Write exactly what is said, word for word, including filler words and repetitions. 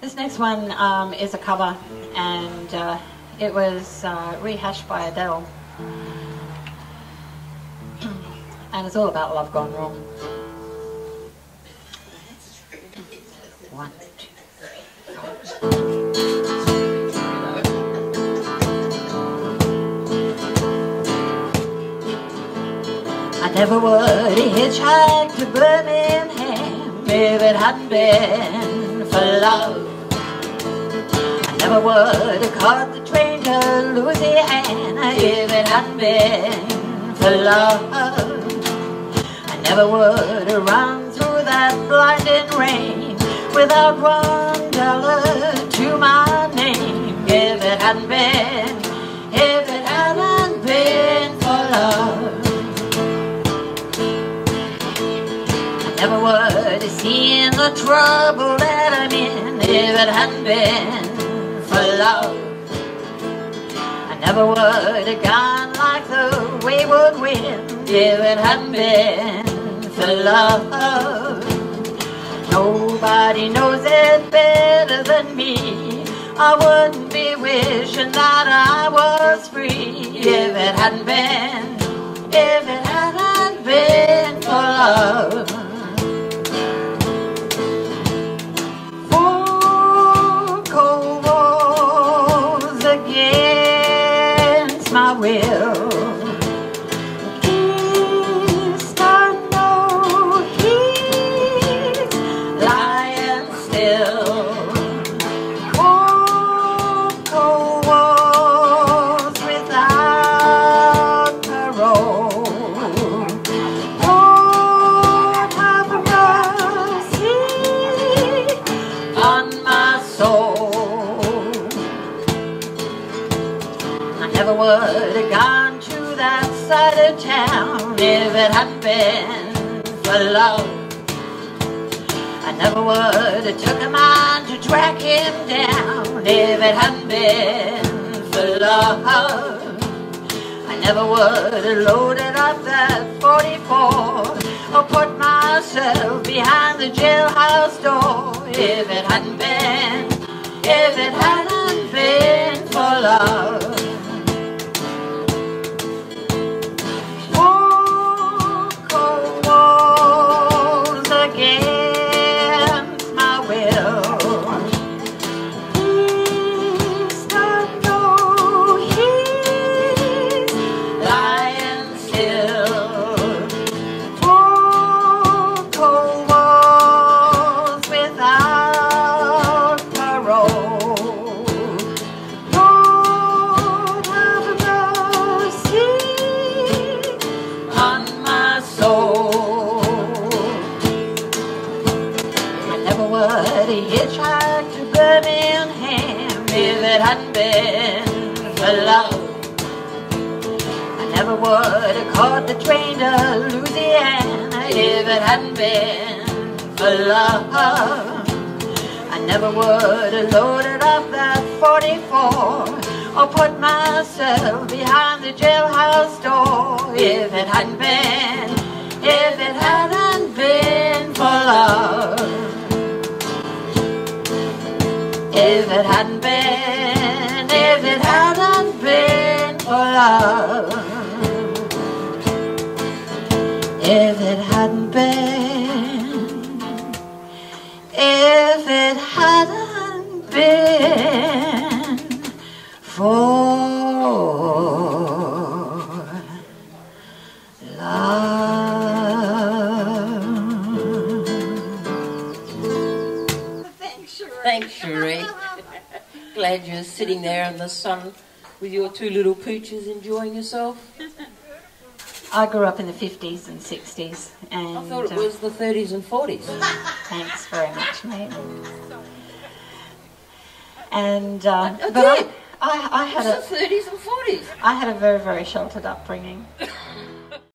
This next one um, is a cover, and uh, it was uh, rehashed by Adele, and it's all about love gone wrong. One, two, three, go. I never would hitchhike to Birmingham if it hadn't been for love. I never would have caught the train to Louisiana if it hadn't been for love. I never would have run through that blinding rain without one dollar to my name if it hadn't been, if it hadn't been for love. Never would have seen the trouble that I'm in if it hadn't been for love. I never would have gone like the wayward wind if it hadn't been for love. Nobody knows it better than me. I wouldn't be wishing that I was free if it hadn't been, if it hadn't been for love. My will, he's done no he's lying still. Cold, cold walls without parole. Lord have mercy on my soul. I never would have gone to that side of town if it hadn't been for love. I never would have took a mind to track him down if it hadn't been for love. I never would have loaded up that forty-four or put myself behind the jailhouse door if it hadn't been, if it hadn't been for love. Hitchhiked to Birmingham if it hadn't been for love. I never would have caught the train to Louisiana if it hadn't been for love. I never would have loaded up that forty-four or put myself behind the jailhouse door if it hadn't been, if it hadn't been for love. If it hadn't been, if it hadn't been for love. If it hadn't been, if it hadn't been for love. Thanks, Cherie. Glad you're sitting there in the sun with your two little pooches enjoying yourself. I grew up in the fifties and sixties. And I thought it was the thirties and forties. Thanks very much, mate. And, uh, I, I but I, I, I had a... It was the thirties and forties. I had a very, very sheltered upbringing.